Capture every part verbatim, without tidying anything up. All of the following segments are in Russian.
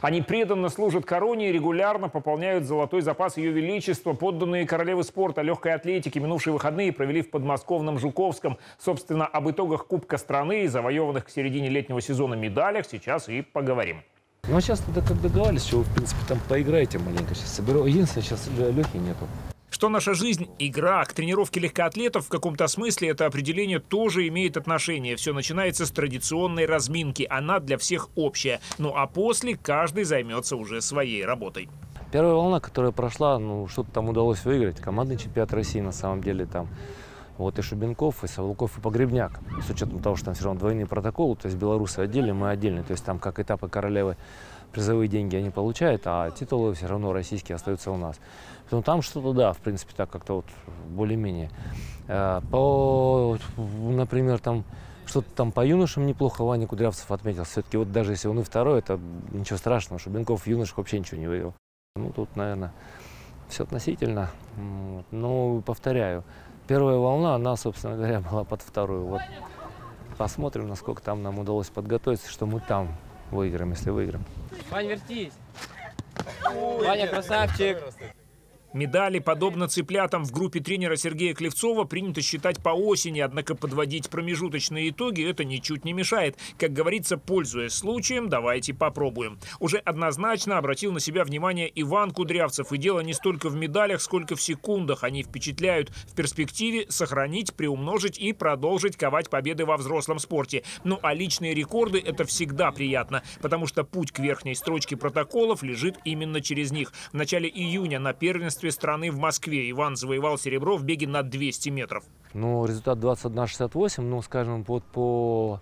Они преданно служат короне и регулярно пополняют золотой запас Ее Величества. Подданные королевы спорта легкой атлетики минувшие выходные провели в подмосковном Жуковском. Собственно, об итогах Кубка страны и завоеванных к середине летнего сезона медалях сейчас и поговорим. Ну, а сейчас тогда как договорились, что вы, в принципе, там поиграете маленько. Сейчас соберу. Единственное, сейчас Лехи нету. Что наша жизнь – игра. К тренировке легкоатлетов в каком-то смысле это определение тоже имеет отношение. Все начинается с традиционной разминки. Она для всех общая. Ну а после каждый займется уже своей работой. Первая волна, которая прошла, ну что-то там удалось выиграть. Командный чемпионат России на самом деле там. Вот и Шубенков, и Савлуков, и Погребняк. С учетом того, что там все равно двойные протоколы, то есть белорусы отдельно, мы отдельно. То есть там как этапы королевы призовые деньги они получают, а титулы все равно российские остаются у нас. Поэтому там что-то, да, в принципе, так как-то вот более-менее. По, например, там что-то там по юношам неплохо Ваня Кудрявцев отметил. Все-таки вот даже если он и второй, это ничего страшного. Шубенков в юношах вообще ничего не выиграл. Ну тут, наверное, все относительно. Но повторяю. Первая волна, она, собственно говоря, была под вторую. Вот посмотрим, насколько там нам удалось подготовиться, что мы там выиграем, если выиграем. Вань, вертись! Ваня, красавчик! Медали, подобно цыплятам, в группе тренера Сергея Клевцова принято считать по осени, однако подводить промежуточные итоги это ничуть не мешает. Как говорится, пользуясь случаем, давайте попробуем. Уже однозначно обратил на себя внимание Иван Кудрявцев. И дело не столько в медалях, сколько в секундах. Они впечатляют. В перспективе сохранить, приумножить и продолжить ковать победы во взрослом спорте. Ну а личные рекорды это всегда приятно, потому что путь к верхней строчке протоколов лежит именно через них. В начале июня на первенстве страны в Москве Иван завоевал серебро в беге на двести метров. Ну, результат двадцать один шестьдесят восемь, ну, скажем, вот по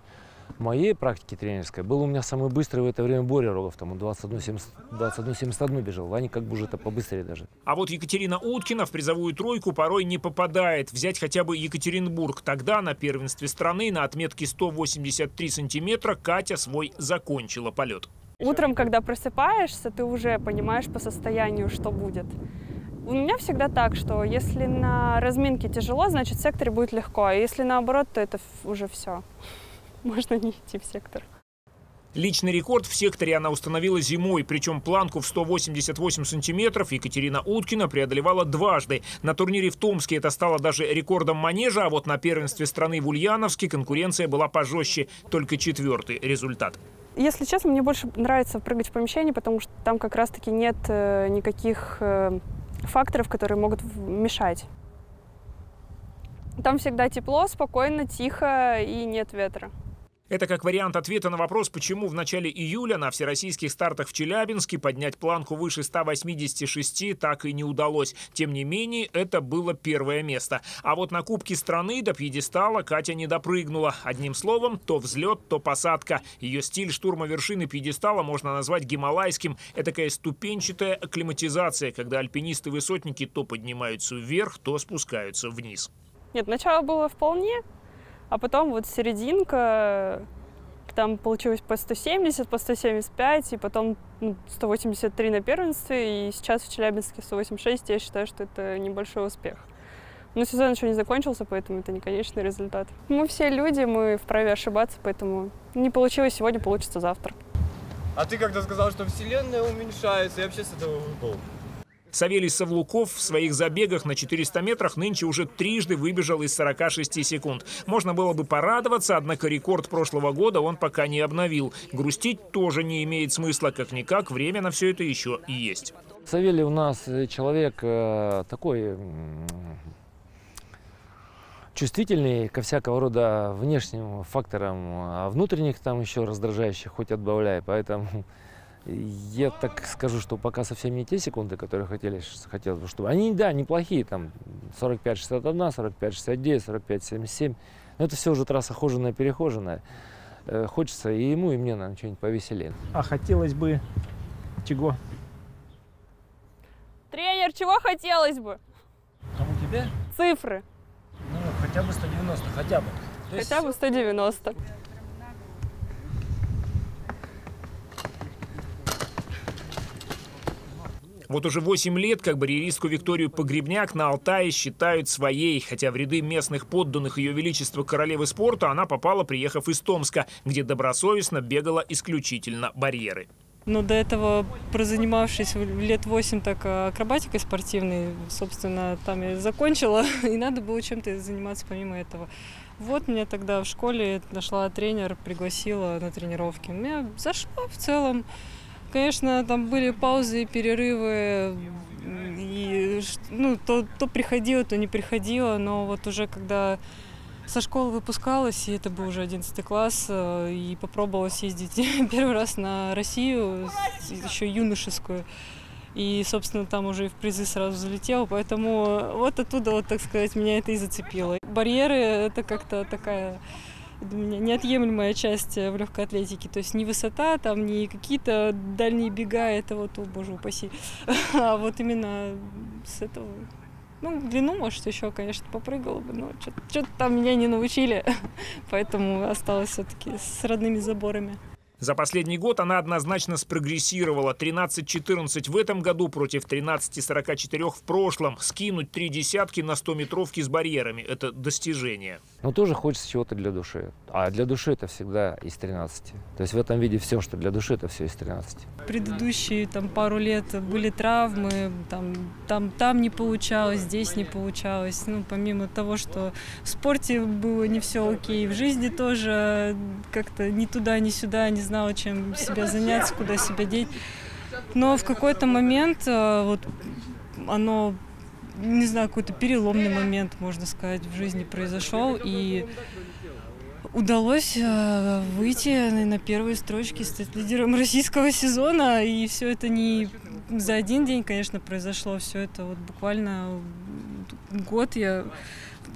моей практике тренерской, был у меня самый быстрый в это время Боря Рогов, там он двадцать один семьдесят один бежал, Ваня как бы уже это побыстрее даже. А вот Екатерина Уткина в призовую тройку порой не попадает. Взять хотя бы Екатеринбург. Тогда на первенстве страны на отметке сто восемьдесят три сантиметра Катя свой закончила полет. Утром, когда просыпаешься, ты уже понимаешь по состоянию, что будет. У меня всегда так, что если на разминке тяжело, значит в секторе будет легко, а если наоборот, то это уже все. Можно не идти в сектор. Личный рекорд в секторе она установила зимой, причем планку в сто восемьдесят восемь сантиметров Екатерина Уткина преодолевала дважды. На турнире в Томске это стало даже рекордом манежа, а вот на первенстве страны в Ульяновске конкуренция была пожестче, только четвертый результат. Если честно, мне больше нравится прыгать в помещении, потому что там как раз-таки нет никаких факторов, которые могут мешать. Там всегда тепло, спокойно, тихо и нет ветра. Это как вариант ответа на вопрос, почему в начале июля на всероссийских стартах в Челябинске поднять планку выше ста восьмидесяти шести так и не удалось. Тем не менее, это было первое место. А вот на Кубке страны до пьедестала Катя не допрыгнула. Одним словом, то взлет, то посадка. Ее стиль штурма вершины пьедестала можно назвать гималайским. Этакая ступенчатая акклиматизация, когда альпинисты-высотники то поднимаются вверх, то спускаются вниз. Нет, начало было вполне. А потом вот серединка, там получилось по сто семьдесят, по сто семьдесят пять, и потом сто восемьдесят три на первенстве, и сейчас в Челябинске сто восемьдесят шесть, я считаю, что это небольшой успех. Но сезон еще не закончился, поэтому это не конечный результат. Мы все люди, мы вправе ошибаться, поэтому не получилось сегодня, получится завтра. А ты когда сказал, что Вселенная уменьшается, я вообще с этого выпал. Савелий Савлуков в своих забегах на четырёхстах метрах нынче уже трижды выбежал из сорока шести секунд. Можно было бы порадоваться, однако рекорд прошлого года он пока не обновил. Грустить тоже не имеет смысла, как-никак время на все это еще и есть. Савелий у нас человек такой чувствительный ко всякого рода внешним факторам, а внутренних там еще раздражающих хоть отбавляй, поэтому... Я так скажу, что пока совсем не те секунды, которые хотелось, хотелось бы, чтобы... Они, да, неплохие, там, сорок пять шестьдесят один, сорок пять шестьдесят девять, сорок пять семьдесят семь. Но это все уже трасса хоженая-перехоженная. Э, хочется и ему, и мне, наверное, что-нибудь повеселее. А хотелось бы чего? Тренер, чего хотелось бы? Кому тебе? Цифры. Ну, хотя бы сто девяносто, хотя бы. То хотя есть... бы сто девяносто. Вот уже восемь лет как барьеристку Викторию Погребняк на Алтае считают своей, хотя в ряды местных подданных Ее Величества королевы спорта она попала, приехав из Томска, где добросовестно бегала исключительно барьеры. Но до этого, прозанимавшись лет восемь так акробатикой спортивной, собственно, там я закончила, и надо было чем-то заниматься помимо этого. Вот меня тогда в школе нашла тренер, пригласила на тренировки. Меня зашло в целом. Конечно, там были паузы, перерывы, и, ну, то, то приходило, то не приходило, но вот уже когда со школы выпускалась, и это был уже одиннадцатый класс, и попробовала съездить первый раз на Россию, еще юношескую. И, собственно, там уже и в призы сразу залетела, поэтому вот оттуда, вот, так сказать, меня это и зацепило. Барьеры – это как-то такая неотъемлемая часть в легкой атлетике. То есть не высота, там, не какие-то дальние бега, это вот, о боже упаси, а вот именно с этого... Ну, длину, может, еще, конечно, попрыгала бы, но что-то там меня не научили, поэтому осталось все-таки с родными заборами. За последний год она однозначно спрогрессировала. тринадцать-четырнадцать в этом году против тринадцати сорока четырёх в прошлом. Скинуть три десятки на стометровки с барьерами – это достижение. Но тоже хочется чего-то для души. А для души это всегда из тринадцати. То есть в этом виде все, что для души, это все из тринадцати. Предыдущие там, пару лет были травмы, там, там, там не получалось, здесь не получалось. Ну, помимо того, что в спорте было не все окей, в жизни тоже как-то ни туда, ни сюда, не знала, чем себя заняться, куда себя деть. Но в какой-то момент, вот, оно, не знаю, какой-то переломный момент, можно сказать, в жизни произошел. И удалось выйти на первые строчки, стать лидером российского сезона. И все это не за один день, конечно, произошло. Все это вот буквально год я...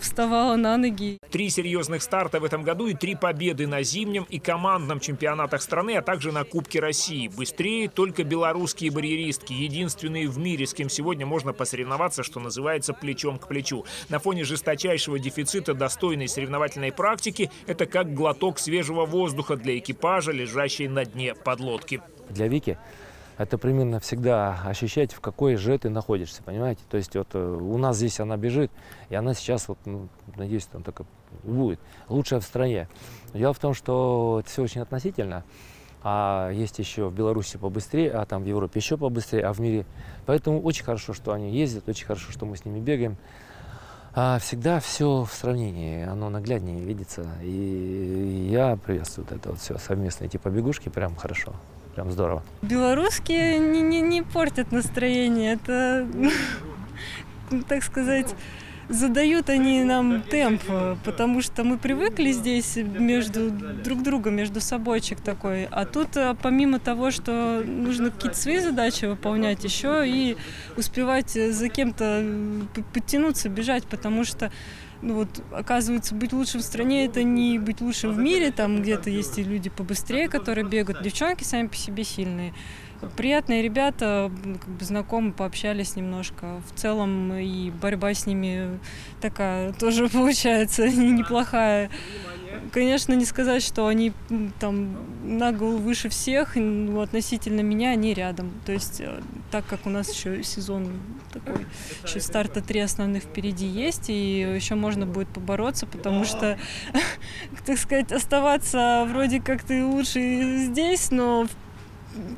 вставала на ноги. Три серьезных старта в этом году и три победы на зимнем и командном чемпионатах страны, а также на Кубке России. Быстрее только белорусские барьеристки, единственные в мире, с кем сегодня можно посоревноваться, что называется, плечом к плечу. На фоне жесточайшего дефицита достойной соревновательной практики это как глоток свежего воздуха для экипажа, лежащей на дне подлодки. Для Вики это примерно всегда ощущать, в какой же ты находишься, понимаете? То есть вот у нас здесь она бежит, и она сейчас, вот, ну, надеюсь, там так и будет, лучшая в стране. Дело в том, что это все очень относительно, а есть еще в Беларуси побыстрее, а там в Европе еще побыстрее, а в мире. Поэтому очень хорошо, что они ездят, очень хорошо, что мы с ними бегаем. А всегда все в сравнении, оно нагляднее видится. И я приветствую это вот все совместно, эти побегушки, прям хорошо. Прям здорово. Белорусские не, не, не портят настроение. Это, так сказать, задают они нам темп, потому что мы привыкли здесь между друг другом, между собойчик такой. А тут помимо того, что нужно какие-то свои задачи выполнять, еще и успевать за кем-то подтянуться, бежать, потому что... Ну вот, оказывается, быть лучшим в стране – это не быть лучшим в мире. Там где-то есть и люди побыстрее, которые бегают. Девчонки сами по себе сильные. Приятные ребята, как бы знакомы, пообщались немножко. В целом и борьба с ними такая тоже получается неплохая. Конечно, не сказать, что они там на голову выше всех, но относительно меня они рядом. То есть, так как у нас еще сезон такой, еще старта три основных впереди есть, и еще можно будет побороться, потому что, так сказать, оставаться вроде как ты лучше здесь, но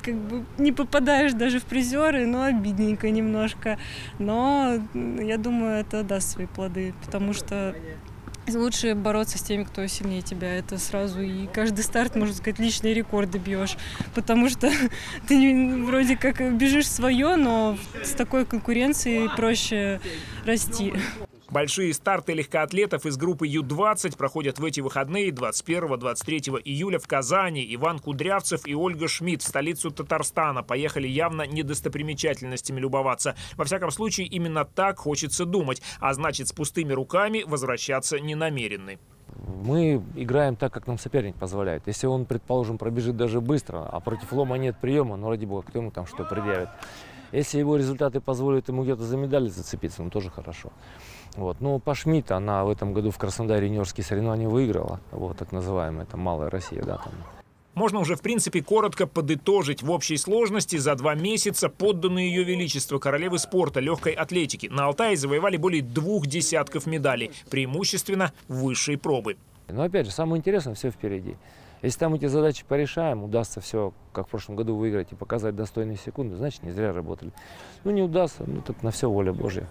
как бы не попадаешь даже в призеры, но обидненько немножко. Но я думаю, это даст свои плоды, потому что... Лучше бороться с теми, кто сильнее тебя. Это сразу и каждый старт, можно сказать, личные рекорды бьешь. Потому что ты вроде как бежишь свое, но с такой конкуренцией проще расти. Большие старты легкоатлетов из группы Ю двадцать проходят в эти выходные двадцать первого — двадцать третьего июля в Казани. Иван Кудрявцев и Ольга Шмидт в столицу Татарстана поехали явно не достопримечательностями любоваться. Во всяком случае, именно так хочется думать. А значит, с пустыми руками возвращаться не намерены. Мы играем так, как нам соперник позволяет. Если он, предположим, пробежит даже быстро, а против лома нет приема, ну, ради бога, кто ему там что предъявит. Если его результаты позволят ему где-то за медаль зацепиться, ну, тоже хорошо. Вот. Ну, по Шмидт она в этом году в Краснодаре юниорские соревнования выиграла. Вот так называемая это малая Россия, да, там. Можно уже, в принципе, коротко подытожить. В общей сложности за два месяца подданные Ее Величество королевы спорта легкой атлетики на Алтае завоевали более двух десятков медалей, преимущественно высшей пробы. Но опять же, самое интересное все впереди. Если там эти задачи порешаем, удастся все, как в прошлом году, выиграть и показать достойные секунды, значит, не зря работали. Ну, не удастся, ну, так на все воля Божья.